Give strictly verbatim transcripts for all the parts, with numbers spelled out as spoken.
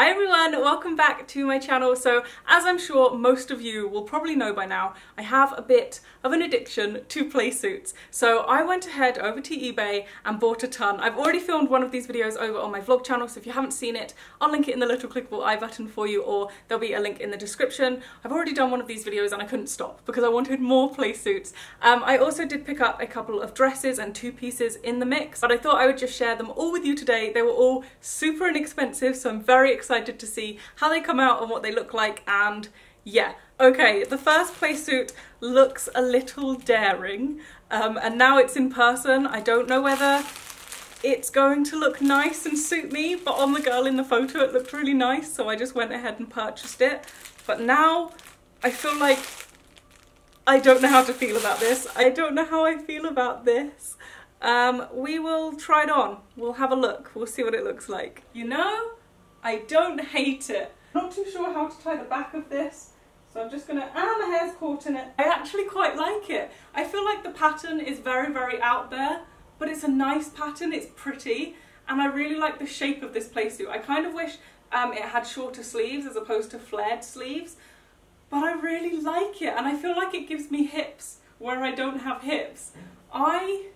Hi everyone, welcome back to my channel. So as I'm sure most of you will probably know by now, I have a bit of an addiction to play suits. So I went ahead over to eBay and bought a ton. I've already filmed one of these videos over on my vlog channel, so if you haven't seen it, I'll link it in the little clickable I button for you, or there'll be a link in the description. I've already done one of these videos and I couldn't stop because I wanted more play suits. Um, I also did pick up a couple of dresses and two pieces in the mix, but I thought I would just share them all with you today. They were all super inexpensive, so I'm very excited excited to see how they come out and what they look like. And yeah, okay, the first play suit looks a little daring, um, and now it's in person. I don't know whether it's going to look nice and suit me, but on the girl in the photo it looked really nice, so I just went ahead and purchased it. But now I feel like I don't know how to feel about this. I don't know how I feel about this. Um, we will try it on, we'll have a look, we'll see what it looks like. You know, I don't hate it. I'm not too sure how to tie the back of this, so I'm just gonna, ah, my hair's caught in it. I actually quite like it. I feel like the pattern is very, very out there, but it's a nice pattern, it's pretty, and I really like the shape of this playsuit. I kind of wish um, it had shorter sleeves as opposed to flared sleeves, but I really like it, and I feel like it gives me hips where I don't have hips. I...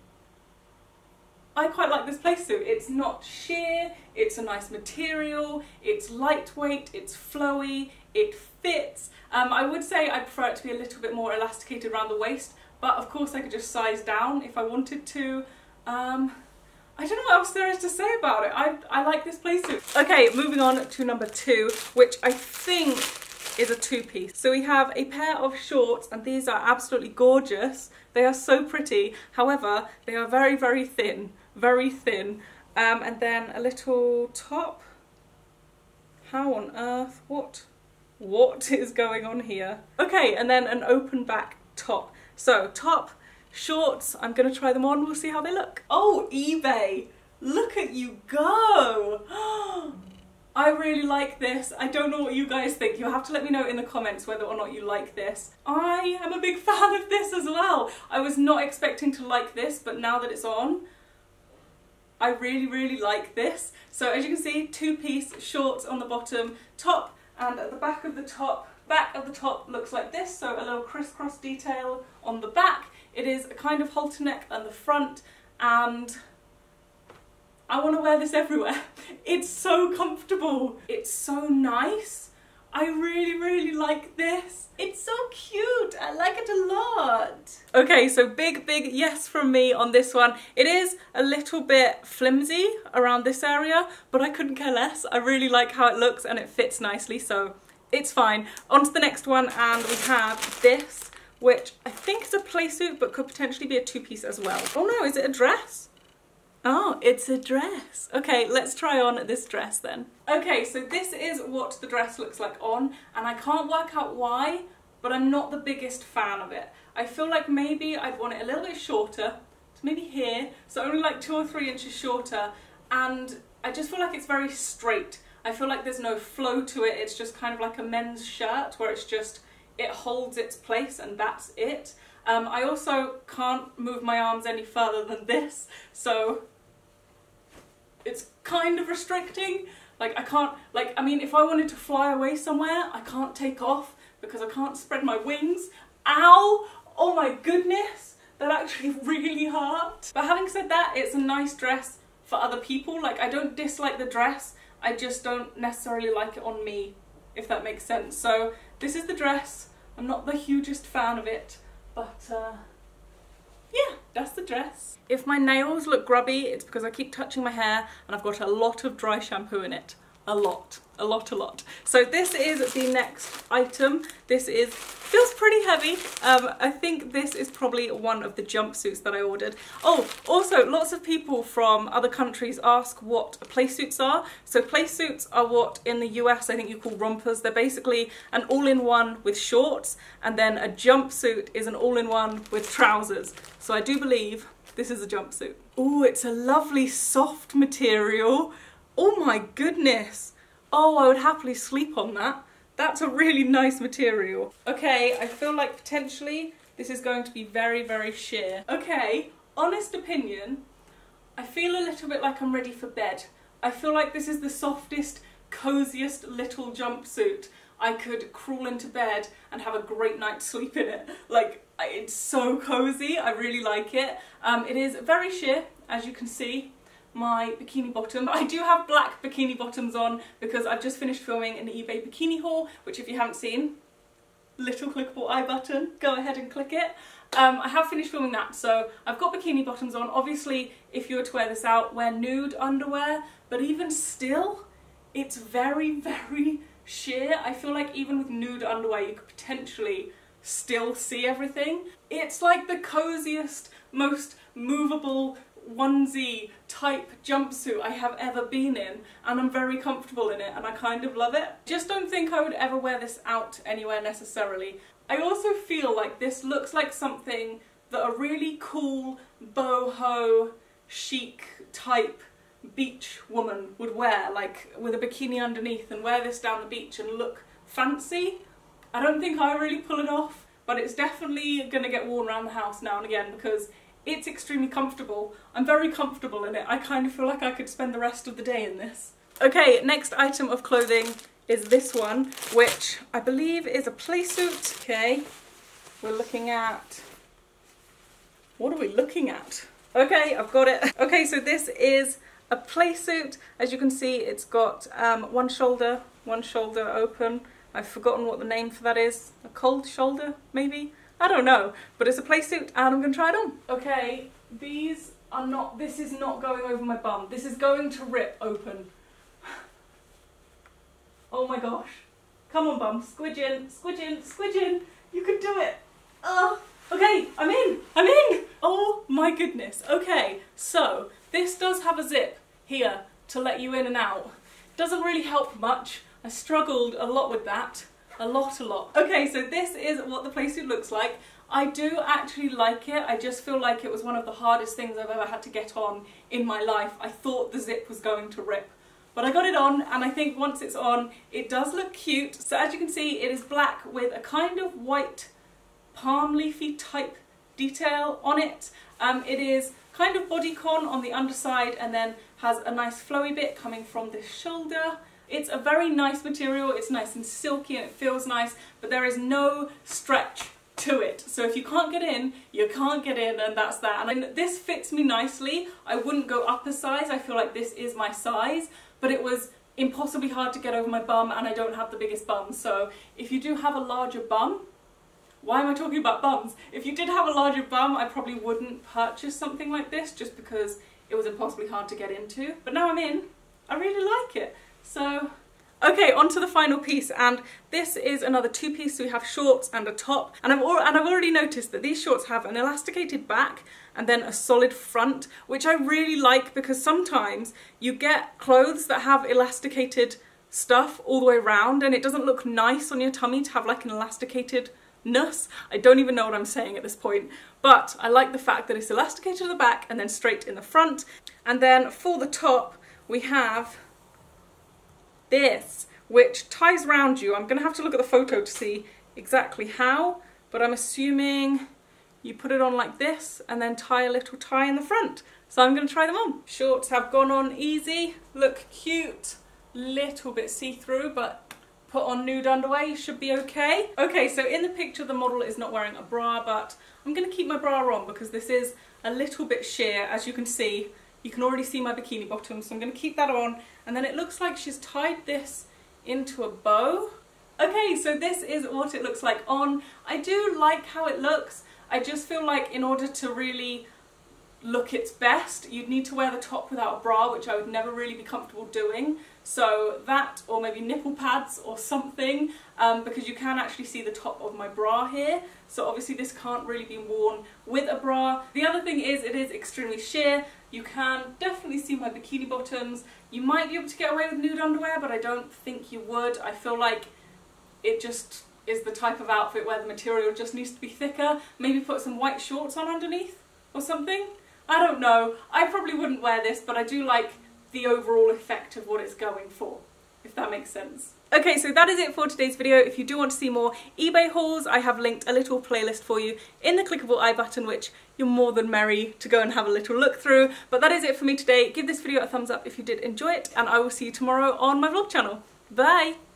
I quite like this playsuit. It's not sheer, it's a nice material, it's lightweight, it's flowy, it fits. Um, I would say I prefer it to be a little bit more elasticated around the waist, but of course I could just size down if I wanted to. Um, I don't know what else there is to say about it. I, I like this playsuit. Okay, moving on to number two, which I think is a two-piece. So we have a pair of shorts, and these are absolutely gorgeous. They are so pretty. However, they are very, very thin. very thin um, and then a little top. How on earth, what what is going on here? Okay, and then an open back top. So top, shorts, I'm gonna try them on, we'll see how they look. Oh, eBay, look at you go. I really like this. I don't know what you guys think. You'll have to let me know in the comments whether or not you like this. I am a big fan of this as well. I was not expecting to like this, but now that it's on, I really, really like this. So as you can see, two-piece shorts on the bottom, top, and at the back of the top, back of the top looks like this, so a little crisscross detail on the back. It is a kind of halter neck on the front, and I want to wear this everywhere. It's so comfortable. It's so nice. I really, really like this. It's so cute. I like it a lot. Okay, so big, big yes from me on this one. It is a little bit flimsy around this area, but I couldn't care less. I really like how it looks and it fits nicely, so it's fine. On to the next one, and we have this, which I think is a playsuit, but could potentially be a two-piece as well. Oh no, is it a dress? Oh, it's a dress. Okay, let's try on this dress then. Okay, so this is what the dress looks like on, and I can't work out why, but I'm not the biggest fan of it. I feel like maybe I'd want it a little bit shorter, so maybe here, so only like two or three inches shorter, and I just feel like it's very straight. I feel like there's no flow to it, it's just kind of like a men's shirt where it's just, it holds its place and that's it. Um, I also can't move my arms any further than this, so it's kind of restricting. Like I can't, like, I mean, if I wanted to fly away somewhere, I can't take off because I can't spread my wings. Ow! Oh my goodness, that actually really hurt. But having said that, it's a nice dress for other people. Like, I don't dislike the dress, I just don't necessarily like it on me, if that makes sense. So this is the dress. I'm not the hugest fan of it, but uh, yeah, that's the dress. If my nails look grubby, it's because I keep touching my hair and I've got a lot of dry shampoo in it. A lot, a lot, a lot. So this is the next item. This is, feels pretty heavy. Um, I think this is probably one of the jumpsuits that I ordered. Oh, also lots of people from other countries ask what playsuits are. So playsuits are what in the U S I think you call rompers. They're basically an all-in-one with shorts, and then a jumpsuit is an all-in-one with trousers. So I do believe this is a jumpsuit. Oh, it's a lovely soft material. Oh my goodness. Oh, I would happily sleep on that. That's a really nice material. Okay, I feel like potentially this is going to be very, very sheer. Okay, honest opinion, I feel a little bit like I'm ready for bed. I feel like this is the softest, coziest little jumpsuit. I could crawl into bed and have a great night's sleep in it. Like, it's so cozy, I really like it. Um, it is very sheer, as you can see, my bikini bottom. I do have black bikini bottoms on because I've just finished filming an eBay bikini haul, which if you haven't seen, little clickable eye button, go ahead and click it. Um, I have finished filming that, so I've got bikini bottoms on. Obviously, if you were to wear this out, wear nude underwear, but even still, it's very, very sheer. I feel like even with nude underwear, you could potentially still see everything. It's like the coziest, most movable onesie type jumpsuit I have ever been in, and I'm very comfortable in it and I kind of love it. Just don't think I would ever wear this out anywhere necessarily. I also feel like this looks like something that a really cool boho chic type beach woman would wear, like with a bikini underneath, and wear this down the beach and look fancy. I don't think I really pull it off, but it's definitely gonna get worn around the house now and again because it's extremely comfortable. I'm very comfortable in it. I kind of feel like I could spend the rest of the day in this. Okay, next item of clothing is this one, which I believe is a playsuit. Okay, we're looking at... what are we looking at? Okay, I've got it. Okay, so this is a playsuit. As you can see, it's got um, one shoulder, one shoulder open. I've forgotten what the name for that is. A cold shoulder, maybe? I don't know, but it's a playsuit and I'm gonna try it on. Okay, these are not, this is not going over my bum. This is going to rip open. Oh my gosh. Come on bum, squidge in, squidge in, squidge in. You can do it. Uh, okay, I'm in, I'm in. Oh my goodness. Okay, so this does have a zip here to let you in and out. Doesn't really help much. I struggled a lot with that. A lot, a lot. Okay, so this is what the playsuit looks like. I do actually like it. I just feel like it was one of the hardest things I've ever had to get on in my life. I thought the zip was going to rip, but I got it on, and I think once it's on, it does look cute. So as you can see, it is black with a kind of white palm leafy type detail on it. Um, it is kind of bodycon on the underside and then has a nice flowy bit coming from the shoulder. It's a very nice material, it's nice and silky and it feels nice, but there is no stretch to it. So if you can't get in, you can't get in, and that's that. And this fits me nicely. I wouldn't go up a size, I feel like this is my size, but it was impossibly hard to get over my bum and I don't have the biggest bum. So if you do have a larger bum, why am I talking about bums? If you did have a larger bum, I probably wouldn't purchase something like this just because it was impossibly hard to get into. But now I'm in, I really like it. So, okay, on to the final piece, and this is another two-piece. So we have shorts and a top, and I've, al and I've already noticed that these shorts have an elasticated back and then a solid front, which I really like because sometimes you get clothes that have elasticated stuff all the way around and it doesn't look nice on your tummy to have like an elasticatedness. I don't even know what I'm saying at this point, but I like the fact that it's elasticated at the back and then straight in the front. And then for the top, we have this, which ties round you. I'm gonna have to look at the photo to see exactly how, but I'm assuming you put it on like this and then tie a little tie in the front. So I'm gonna try them on. Shorts have gone on easy, look cute, little bit see-through, but put on nude underwear, you should be okay. Okay, so in the picture the model is not wearing a bra, but I'm gonna keep my bra on because this is a little bit sheer, as you can see. You can already see my bikini bottom, so I'm going to keep that on. And then it looks like she's tied this into a bow. Okay, so this is what it looks like on. I do like how it looks. I just feel like in order to really look its best, you'd need to wear the top without a bra, which I would never really be comfortable doing. So that, or maybe nipple pads or something, um, because you can actually see the top of my bra here. So obviously this can't really be worn with a bra. The other thing is it is extremely sheer. You can definitely see my bikini bottoms. You might be able to get away with nude underwear, but I don't think you would. I feel like it just is the type of outfit where the material just needs to be thicker. Maybe put some white shorts on underneath or something. I don't know. I probably wouldn't wear this, but I do like the overall effect of what it's going for. if that makes sense. Okay, so that is it for today's video. If you do want to see more eBay hauls, I have linked a little playlist for you in the clickable I button, which you're more than merry to go and have a little look through. But that is it for me today. Give this video a thumbs up if you did enjoy it, and I will see you tomorrow on my vlog channel. Bye!